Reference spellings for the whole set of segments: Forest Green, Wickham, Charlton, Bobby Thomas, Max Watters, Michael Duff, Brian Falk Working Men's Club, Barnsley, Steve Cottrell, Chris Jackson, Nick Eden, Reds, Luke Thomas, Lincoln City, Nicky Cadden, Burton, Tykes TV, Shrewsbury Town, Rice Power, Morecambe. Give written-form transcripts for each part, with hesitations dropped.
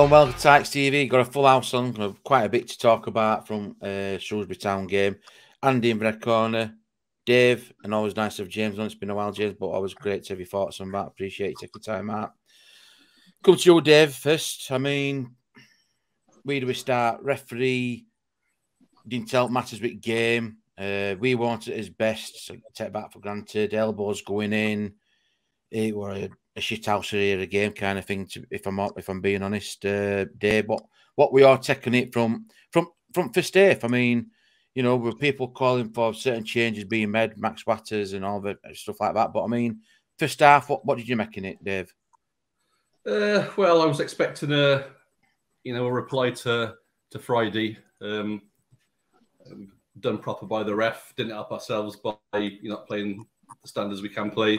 Hello and welcome to Tykes TV. Got a full house on, quite a bit to talk about from Shrewsbury Town game. Andy in Bread Corner, Dave, and always nice to have James on. It's been a while, James, but always great to have your thoughts on that. Appreciate you taking time out. Come to you, Dave, first. I mean, where do we start? Referee didn't help matters with game. We wanted his best, so take back for granted. Elbows going in. It were a shit house here, a game kind of thing. If I'm being honest, Dave. But what we are taking it from first half. I mean, you know, with people calling for certain changes being made, Max Watters and all the stuff like that. But I mean, first half, what did you make in it, Dave? Well, I was expecting a reply to Friday. Done proper by the ref. Didn't help ourselves by not playing the standards we can play.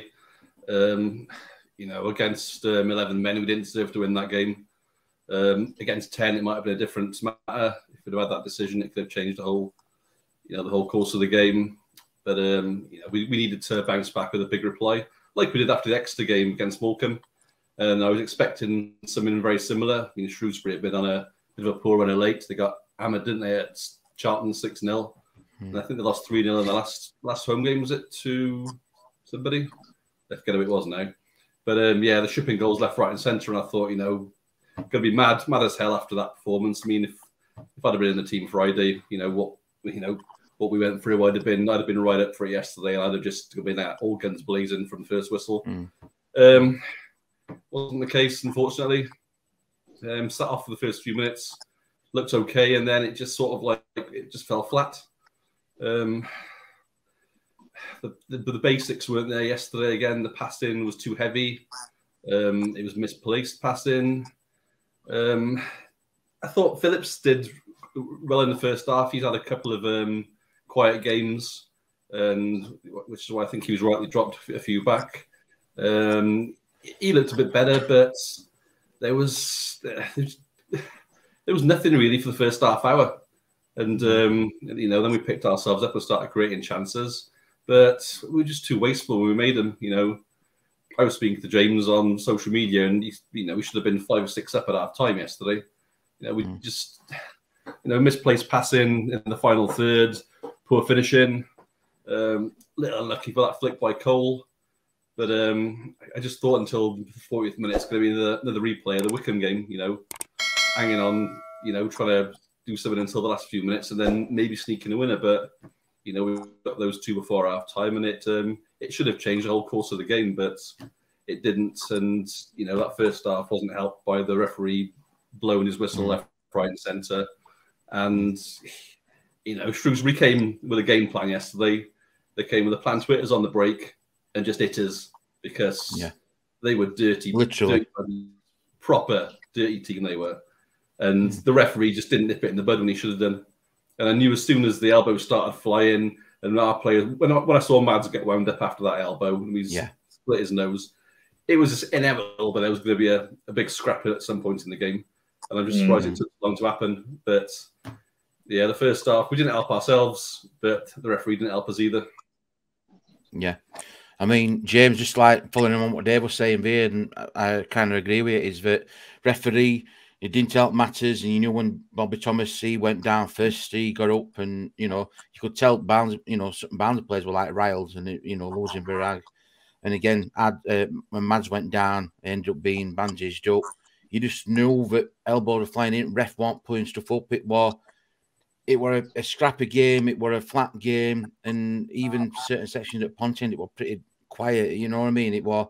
Against 11 men, we didn't deserve to win that game. Against 10, it might have been a different matter. If we'd have had that decision, it could have changed the whole course of the game. But we needed to bounce back with a big reply, like we did after the Exeter game against Morecambe. And I was expecting something very similar. I mean, Shrewsbury had been on a bit of a poor runner late. They got hammered, didn't they, at Charlton 6-0, and I think they lost 3-0 in the last home game. Was it to somebody? I forget who it was now. But yeah, the shipping goals left, right and centre. And I thought, going to be mad as hell after that performance. I mean, if I'd have been in the team Friday, what we went through, I'd have been right up for it yesterday. And I'd have just been out all guns blazing from the first whistle. Wasn't the case, unfortunately. Sat off for the first few minutes. Looked okay. And then it just sort of it just fell flat. The basics weren't there yesterday again. The passing was too heavy. It was misplaced passing. I thought Phillips did well in the first half. He's had a couple of quiet games, and which is why I think he was rightly dropped a few back. He looked a bit better, but there was nothing really for the first half hour. And then we picked ourselves up and started creating chances. But we were just too wasteful when we made them. I was speaking to James on social media, and we should have been 5 or 6 up at half time yesterday. We just misplaced passing in the final third, poor finishing, little unlucky for that flick by Cole. But I just thought until the 40th minute it's going to be another replay of the Wickham game. Hanging on, trying to do something until the last few minutes, and then maybe sneaking a winner, but. We got those two before half time, and it should have changed the whole course of the game, but it didn't. And that first half wasn't helped by the referee blowing his whistle left, right, and centre. And Shrewsbury came with a game plan yesterday. They came with a plan to hit us on the break and just hit us because they were dirty, literally dirty, proper dirty team they were. And the referee just didn't nip it in the bud when he should have done. And I knew as soon as the elbow started flying, and our players, when I saw Mads get wound up after that elbow, and we split his nose, it was inevitable, but there was going to be a big scrap at some point in the game. And I'm just surprised it took long to happen. But yeah, the first half, we didn't help ourselves, but the referee didn't help us either. Yeah. I mean, James, just following on what Dave was saying there, and I kind of agree with it, is that referee. It didn't help matters, and when Bobby Thomas, he went down first, he got up, and you could tell certain Barnsley players were riled, and losing their rag. And again, when Mads went down, ended up being bandaged up. You just knew that elbows were flying in. Ref weren't putting stuff up. It were a scrappy game. It were a flat game, and even certain sections at Ponting, it were pretty quiet. You know what I mean? It were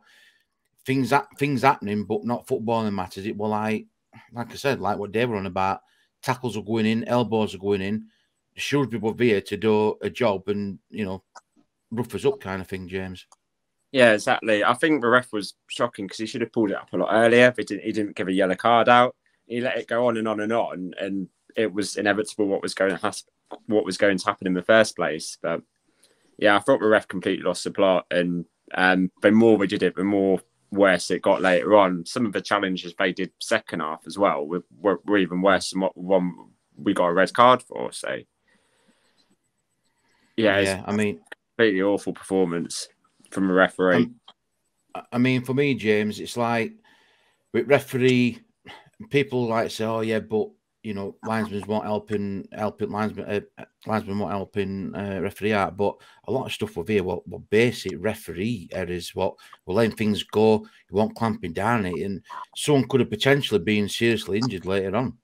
things happening, but not footballing matters. It were like I said, like what they were on about, tackles are going in, elbows are going in. Shrewsbury were here to do a job and, rough us up kind of thing, James. Yeah, exactly. I think the ref was shocking because he should have pulled it up a lot earlier. He didn't give a yellow card out. He let it go on and on and on, and it was inevitable what was going to happen in the first place. But yeah, I thought the ref completely lost the plot, and the more we did it, the more worse it got later on. Some of the challenges they did second half as well were even worse than what one we got a red card for. So yeah, I mean, completely awful performance from a referee. I mean, for me, James, it's like with referee people like say, "Oh yeah, but you know, linesmen won't helping referee out." But a lot of stuff over here, what basic referee errors, what we're letting things go, you won't clamping down it, and someone could have potentially been seriously injured later on.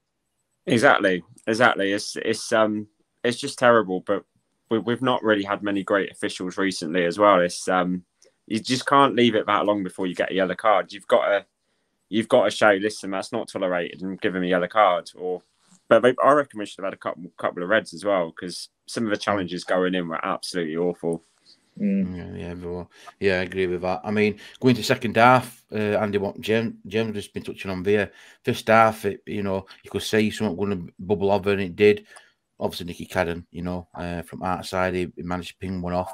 Exactly, exactly. It's just terrible, but we've not really had many great officials recently as well. It's you just can't leave it that long before you get a yellow card. You've got to show, listen, that's not tolerated, and give him a yellow card. But I reckon we should have had a couple of reds as well, because some of the challenges going in were absolutely awful. Mm. Yeah, I agree with that. I mean, going to second half, Andy, what James has been touching on there. First half, you know, you could see something going to bubble over, and it did. Obviously, Nicky Cadden, you know, from outside, he managed to ping one off.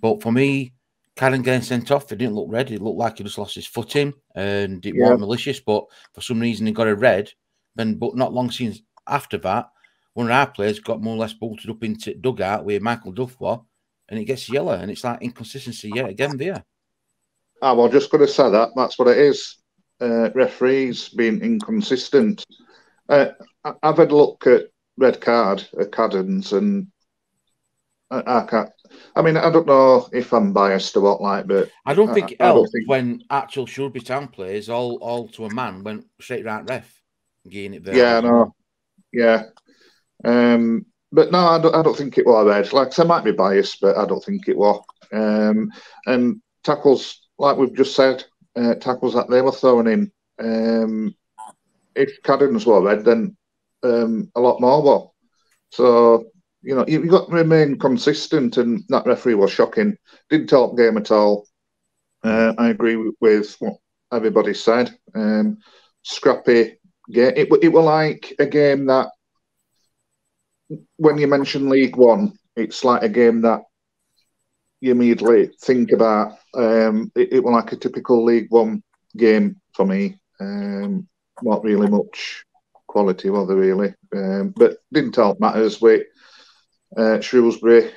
But for me, Cadden getting sent off, it didn't look red. It looked like he just lost his footing, and it wasn't malicious. But for some reason, he got a red. Then, but not long since after that, one of our players got more or less bolted up into dugout where Michael Duff was, and it gets yellow. And it's like inconsistency yet again there. I was just going to say that. That's what it is. Referees being inconsistent. I've had a look at red card at Cadden's, and I can't. I mean, I don't know if I'm biased or what, like, but I don't think it helped when actual Shrewsbury Town players all to a man went straight right ref, getting it there. Yeah, no, yeah, but no, I don't think it was red. Like I said, I might be biased, but I don't think it was. And tackles, like we've just said, tackles that they were throwing in. If Cadden's were red, then a lot more were. So, you know, you've got to remain consistent, and that referee was shocking. Didn't help game at all. I agree with what everybody said. Scrappy game. It was like a game that, when you mention League One, it's like a game that you immediately think about. It was like a typical League One game for me. Not really much quality, was there really? But didn't help matters with Shrewsbury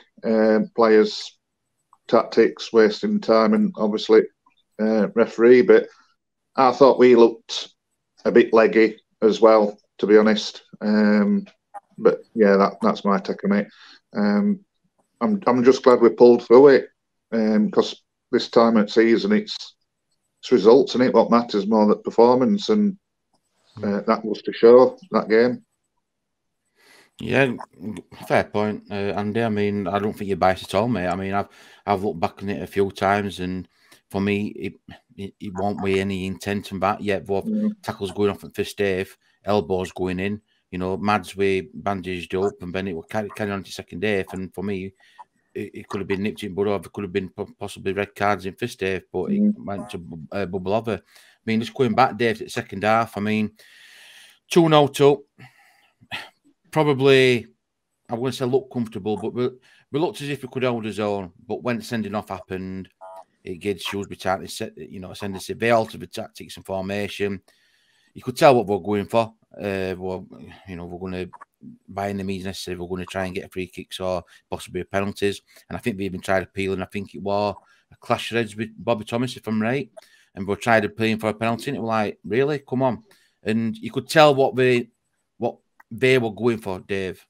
players' tactics, wasting time, and obviously referee. But I thought we looked a bit leggy as well, to be honest. But yeah, that's my take on it. I'm just glad we pulled through it, because this time of season it's results, and it what matters more than performance, and that was to show that game. Yeah, fair point, Andy. I mean, I don't think you're biased at all, mate. I mean, I've looked back on it a few times, and for me, it won't be any intent on that yet. But tackles going off at first half, elbows going in, you know, Mads way bandaged up, and then it will carry on to second half. And for me, it could have been nipped in, but it could have been possibly red cards in first half, but it went to bubble over. I mean, just going back, Dave, to the second half, I mean, 2-0 up. Probably, I wouldn't say look comfortable, but we looked as if we could hold us on. But when sending off happened, it gave Shrewsbury Town, you know, sending us. They altered the tactics and formation. You could tell what we're going for. Well, you know, we're going to, by any means necessary, we're going to try and get free kicks or possibly penalties. And I think we even tried appealing. I think it was a clash of heads with Bobby Thomas, if I'm right. And we tried appealing for a penalty, and it was like, really? Come on. And you could tell what they were going for, Dave.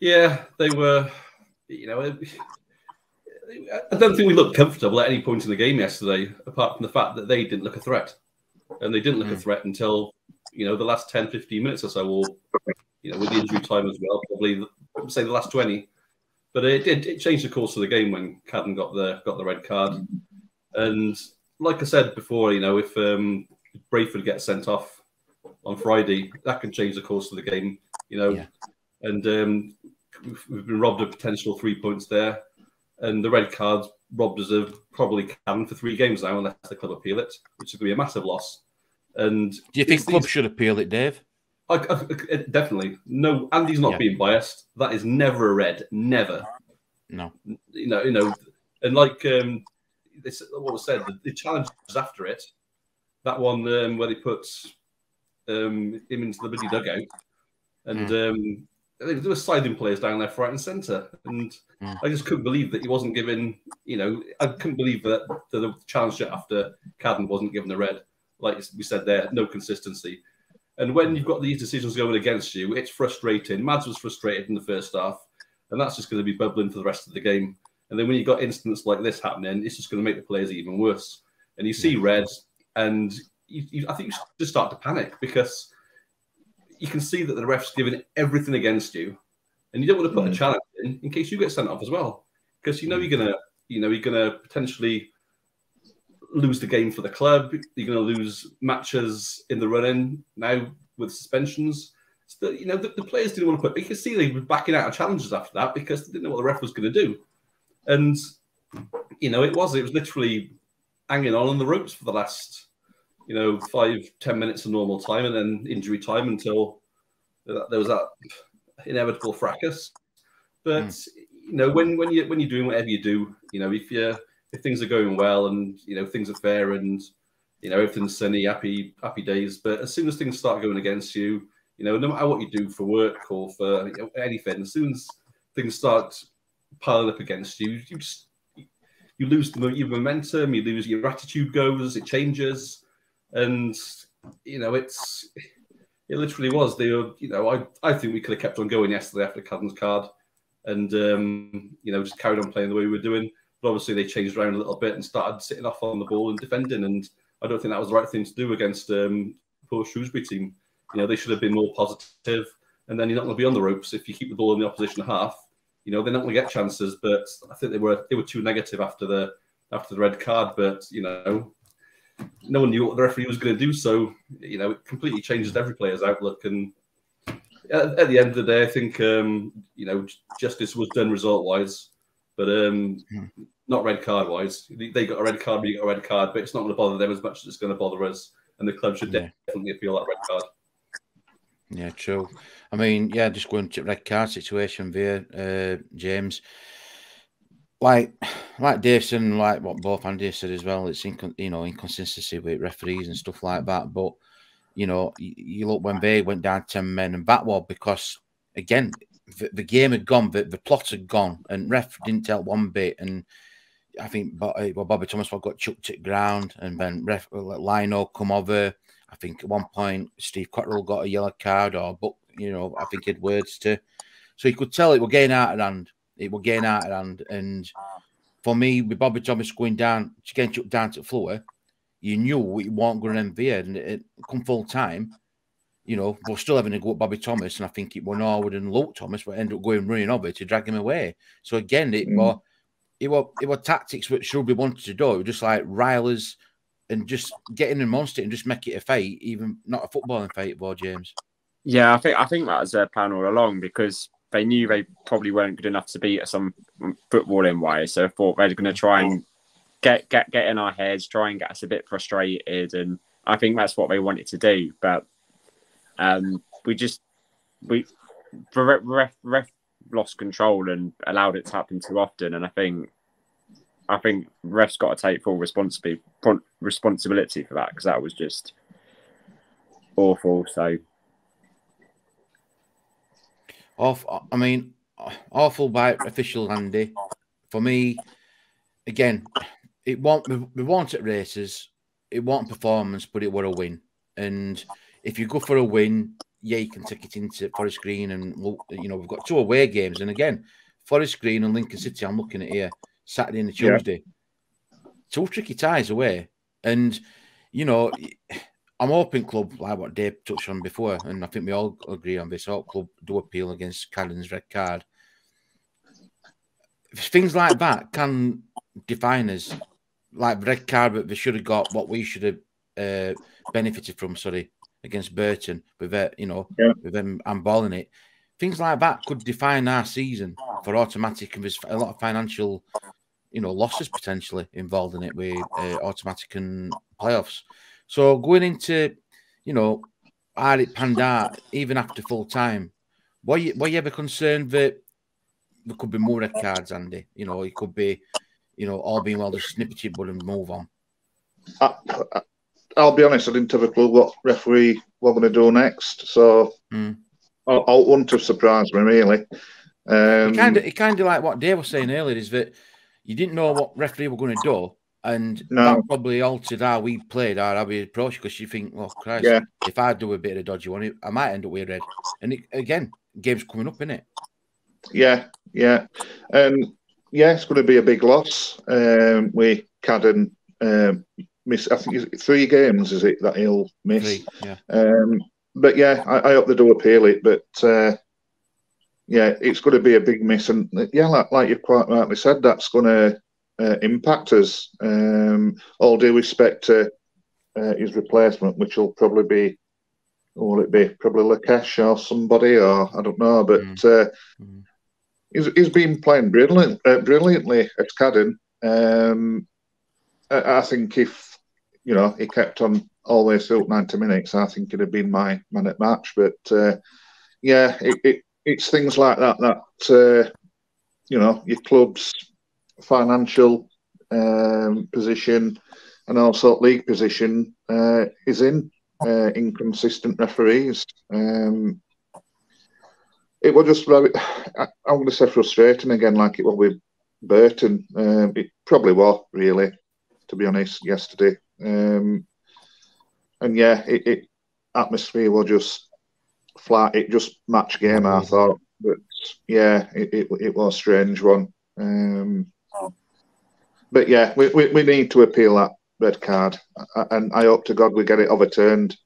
Yeah, they were, you know, I don't think we looked comfortable at any point in the game yesterday, apart from the fact that they didn't look a threat. And they didn't look a threat until, you know, the last 10, 15 minutes or so, or, you know, with the injury time as well, probably, say, the last 20. But it changed the course of the game when Cadden got the red card. And like I said before, you know, if Brayford gets sent off on Friday, that can change the course of the game, you know. Yeah. And we've been robbed of potential 3 points there. And the red card's robbed us of probably Cadden for 3 games now, unless the club appeal it, which is going to be a massive loss. And do you think club should appeal it, Dave? I definitely. No, Andy's not being biased. That is never a red. Never. No. You know, and like what was said, the challenge was after it. That one where they put him into the bloody dugout, and there were sliding players down left, right, and centre, and I just couldn't believe that he wasn't given. You know, I couldn't believe that the challenge after Cadden wasn't given the red. like we said there, no consistency. And when you've got these decisions going against you, it's frustrating. Mads was frustrated in the first half, and that's just going to be bubbling for the rest of the game. And then when you've got incidents like this happening, it's just going to make the players even worse. And you see red, and I think you just start to panic, because you can see that the ref's giving everything against you, and you don't want to put a challenge in case you get sent off as well, because you know you're gonna, you're gonna potentially lose the game for the club. You're gonna lose matches in the running now with suspensions. So that, the players didn't want to put. You can see they were backing out of challenges after that because they didn't know what the ref was going to do, and it was literally hanging on the ropes for the last 5-10 minutes of normal time, and then injury time until there was that inevitable fracas. But when you're doing whatever you do, if things are going well and things are fair and everything's sunny, happy days. But as soon as things start going against you, no matter what you do for work or for anything, as soon as things start piling up against you, you lose your momentum, you lose your attitude goes, it changes. And it literally was. They were, I think we could have kept on going yesterday after Cadden's card, and just carried on playing the way we were doing. But obviously they changed around a little bit and started sitting off on the ball and defending. And I don't think that was the right thing to do against poor Shrewsbury team. They should have been more positive. And then you're not going to be on the ropes if you keep the ball in the opposition half. They're not going to get chances. But I think they were too negative after the red card. But no one knew what the referee was going to do, so it completely changes every player's outlook. And at the end of the day, I think justice was done result-wise, but not red card-wise. They got a red card, we got a red card, but it's not going to bother them as much as it's going to bother us. And the club should definitely appeal that red card. Yeah, true. I mean, yeah, just going to red card situation there, James. Like Davison, like what both Andy said as well, it's inconsistency with referees and stuff like that. But you look when they went down 10 men and backward, because again the game had gone, the plot had gone, and ref didn't tell one bit. And I think Bobby Thomas got chucked at ground, and then ref Lino come over. I think at one point Steve Cottrell got a yellow card, but I think he had words to, so you could tell it were getting out of hand. It will gain out of hand. And for me, with Bobby Thomas going down, getting chucked down to the floor, you knew it wasn't going to end there. And it come full time, we're still having to go at Bobby Thomas. And I think it were Norwood and Luke Thomas, but ended up going running over to drag him away. So again, it were tactics which Shrewsbury wanted to do, just like Riley's, and just getting amongst it and just make it a fight, even not a footballing fight, boy, James. Yeah, I think that was their plan all along, because they knew they probably weren't good enough to beat us on footballing wise, so I thought they were going to try and get in our heads, try and get us a bit frustrated, and I think that's what they wanted to do. But the ref lost control and allowed it to happen too often, and I think refs got to take full responsibility for that, because that was just awful. So. I mean, awful by official Andy. For me, again, it wasn't, we weren't at races, it wasn't performance, but it were a win. And if you go for a win, yeah, you can take it into Forest Green, and we've got 2 away games. And again, Forest Green and Lincoln City, I'm looking at here, Saturday and Tuesday. Yeah. 2 tricky ties away. And, I'm hoping club, like what Dave touched on before, and I think we all agree on this, I hope club do appeal against Cadden's red card. Things like that can define us, like the red card, but they should have got what we should have benefited from, sorry, against Burton, with that, with them handballing it. Things like that could define our season for automatic, and there's a lot of financial, losses potentially involved in it with automatic and playoffs. So going into, how it panned out, even after full time, were you ever concerned that there could be more red cards, Andy? It could be, all being well, the snippety would and move on. I'll be honest, I didn't have a clue what referee were going to do next, so I wouldn't have surprised me, really. It kind of like what Dave was saying earlier, is that you didn't know what referee were going to do, And that probably altered how we played, or how we approached, because you think, well, Christ, if I do a bit of a dodgy one, I might end up with a red. And it, again, game's coming up, innit? Yeah, yeah. Yeah, it's going to be a big loss. We Cadden miss, I think, 3 games, is it, that he'll miss? 3, yeah. But, yeah, I hope they do appeal it. But, yeah, it's going to be a big miss. And, yeah, like you've quite rightly said, that's going to... impact us. All due respect to his replacement, which will probably be, or will it be probably Lakesh or somebody, or I don't know. But he's been playing brilliantly at Cadden. I think if he kept on all the way through 90 minutes, I think it'd have been my man at match. But yeah, it's things like that that your club's financial position and also league position is in inconsistent referees. It was just, I'm going to say, frustrating again, like it was with Burton. It probably was, really, to be honest, yesterday. And yeah, atmosphere was just flat. It just match game, I thought. But yeah, it was a strange one. But yeah, we need to appeal that red card, and I hope to God we get it overturned.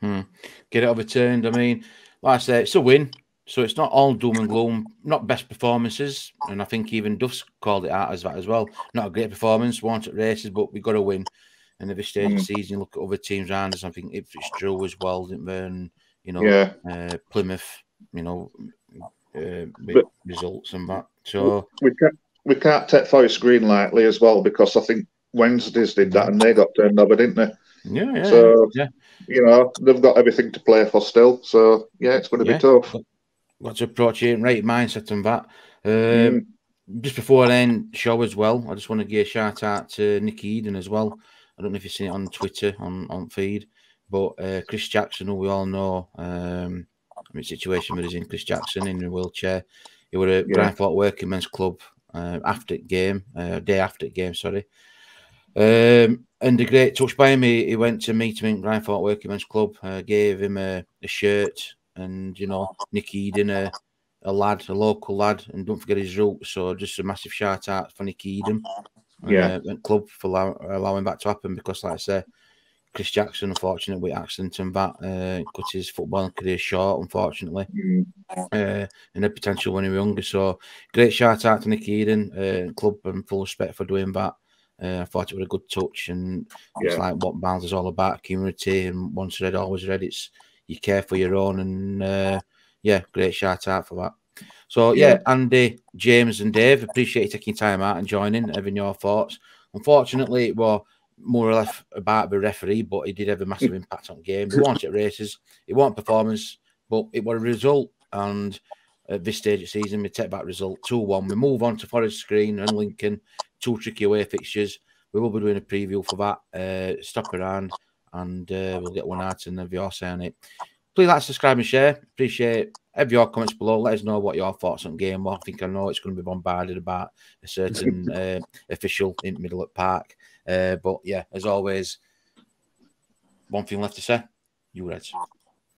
Get it overturned. I mean, like I say, it's a win, so it's not all doom and gloom. Not best performances, and I think even Duff's called it out as that as well. Not a great performance, weren't at races, but we got to win. And every stage of the season, you look at other teams around us. I think if it's Drew as well, didn't they? And Plymouth, but results and that. So we can't take Forest Green lightly as well, because I think Wednesdays did that and they got turned over, didn't they? Yeah. So they've got everything to play for still. So yeah, it's going to be tough. Got to approach it in right mindset and that. Just before I end show as well, I just want to give a shout out to Nick Eden as well. I don't know if you've seen it on Twitter on feed, but Chris Jackson, who we all know, situation where he's in, Chris Jackson in a wheelchair. He was at Brian Falk Working Men's Club day after the game, sorry. And a great touch by him. He went to meet him in Brian Falk Working Men's Club, gave him a shirt, and Nick Eden, a local lad, and don't forget his roots. So just a massive shout out for Nick Eden, and club for allowing that to happen, because like I said, Chris Jackson, unfortunately, with accident and that, cut his football career short, unfortunately, and a potential when he was younger. So, great shout out to Nick Eden, club, and full respect for doing that. I thought it was a good touch, and it's like what Miles is all about, community, and once read, always read. It's you care for your own, and yeah, great shout out for that. So, yeah, Andy, James, and Dave, appreciate you taking time out and joining, having your thoughts. Unfortunately, it was more or less about the referee, but he did have a massive impact on the game. He weren't at races, it weren't performance, but it was a result. And at this stage of the season, we take that result 2-1. We move on to Forest Green and Lincoln, 2 tricky away fixtures. We will be doing a preview for that. Stop around, and we'll get one out and have your say on it. Please like, subscribe, and share. Appreciate have your comments below. Let us know what your thoughts on the game were. I think I know it's going to be bombarded about a certain official in middle at Park. But yeah, as always, one thing left to say, you Reds.